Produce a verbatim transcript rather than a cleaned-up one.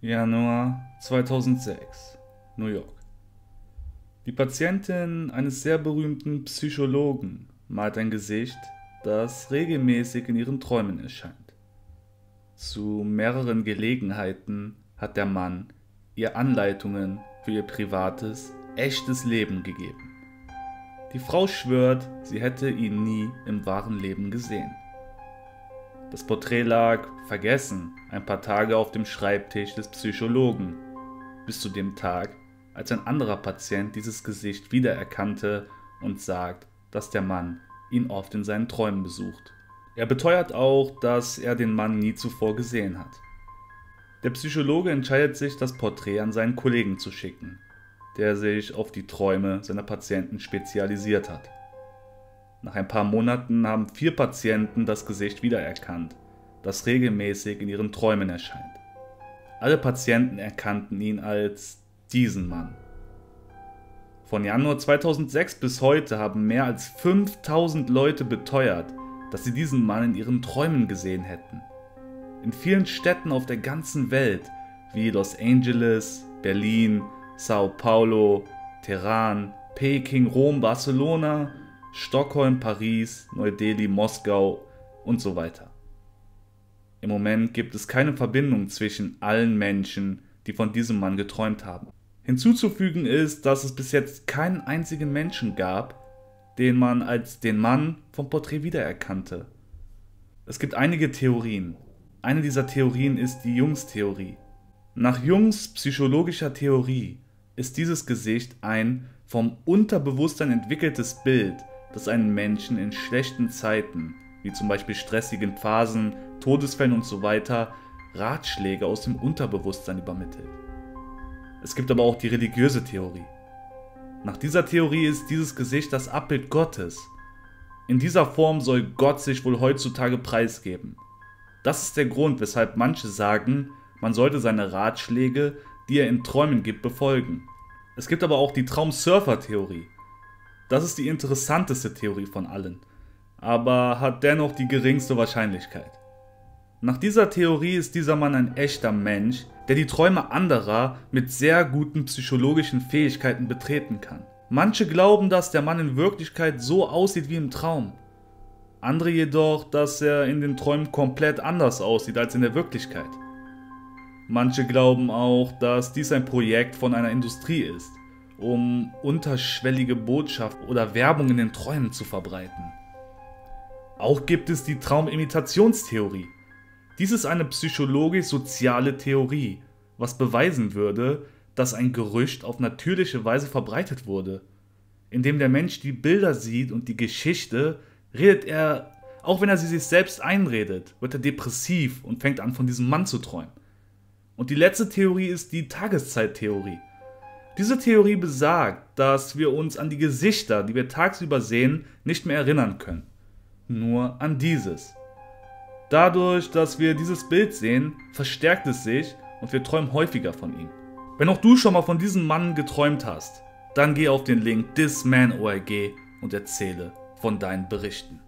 Januar zweitausendsechs, New York. Die Patientin eines sehr berühmten Psychologen malt ein Gesicht, das regelmäßig in ihren Träumen erscheint. Zu mehreren Gelegenheiten hat der Mann ihr Anleitungen für ihr privates, echtes Leben gegeben. Die Frau schwört, sie hätte ihn nie im wahren Leben gesehen. Das Porträt lag, vergessen, ein paar Tage auf dem Schreibtisch des Psychologen, bis zu dem Tag, als ein anderer Patient dieses Gesicht wiedererkannte und sagt, dass der Mann ihn oft in seinen Träumen besucht. Er beteuert auch, dass er den Mann nie zuvor gesehen hat. Der Psychologe entscheidet sich, das Porträt an seinen Kollegen zu schicken, der sich auf die Träume seiner Patienten spezialisiert hat. Nach ein paar Monaten haben vier Patienten das Gesicht wiedererkannt, das regelmäßig in ihren Träumen erscheint. Alle Patienten erkannten ihn als diesen Mann. Von Januar zweitausendsechs bis heute haben mehr als fünftausend Leute beteuert, dass sie diesen Mann in ihren Träumen gesehen hätten. In vielen Städten auf der ganzen Welt, wie Los Angeles, Berlin, Sao Paulo, Teheran, Peking, Rom, Barcelona, Stockholm, Paris, Neu-Delhi, Moskau und so weiter. Im Moment gibt es keine Verbindung zwischen allen Menschen, die von diesem Mann geträumt haben. Hinzuzufügen ist, dass es bis jetzt keinen einzigen Menschen gab, den man als den Mann vom Porträt wiedererkannte. Es gibt einige Theorien. Eine dieser Theorien ist die Jungs-Theorie. Nach Jungs psychologischer Theorie ist dieses Gesicht ein vom Unterbewusstsein entwickeltes Bild, das einen Menschen in schlechten Zeiten, wie zum Beispiel stressigen Phasen, Todesfällen und so weiter, Ratschläge aus dem Unterbewusstsein übermittelt. Es gibt aber auch die religiöse Theorie. Nach dieser Theorie ist dieses Gesicht das Abbild Gottes. In dieser Form soll Gott sich wohl heutzutage preisgeben. Das ist der Grund, weshalb manche sagen, man sollte seine Ratschläge, die er in Träumen gibt, befolgen. Es gibt aber auch die Traumsurfer-Theorie. Das ist die interessanteste Theorie von allen, aber hat dennoch die geringste Wahrscheinlichkeit. Nach dieser Theorie ist dieser Mann ein echter Mensch, der die Träume anderer mit sehr guten psychologischen Fähigkeiten betreten kann. Manche glauben, dass der Mann in Wirklichkeit so aussieht wie im Traum. Andere jedoch, dass er in den Träumen komplett anders aussieht als in der Wirklichkeit. Manche glauben auch, dass dies ein Projekt von einer Industrie ist, um unterschwellige Botschaft oder Werbung in den Träumen zu verbreiten. Auch gibt es die Traumimitationstheorie. Dies ist eine psychologisch-soziale Theorie, was beweisen würde, dass ein Gerücht auf natürliche Weise verbreitet wurde. Indem der Mensch die Bilder sieht und die Geschichte, redet er, auch wenn er sie sich selbst einredet, wird er depressiv und fängt an, von diesem Mann zu träumen. Und die letzte Theorie ist die Tageszeittheorie. Diese Theorie besagt, dass wir uns an die Gesichter, die wir tagsüber sehen, nicht mehr erinnern können. Nur an dieses. Dadurch, dass wir dieses Bild sehen, verstärkt es sich und wir träumen häufiger von ihm. Wenn auch du schon mal von diesem Mann geträumt hast, dann geh auf den Link thisman punkt org und erzähle von deinen Berichten.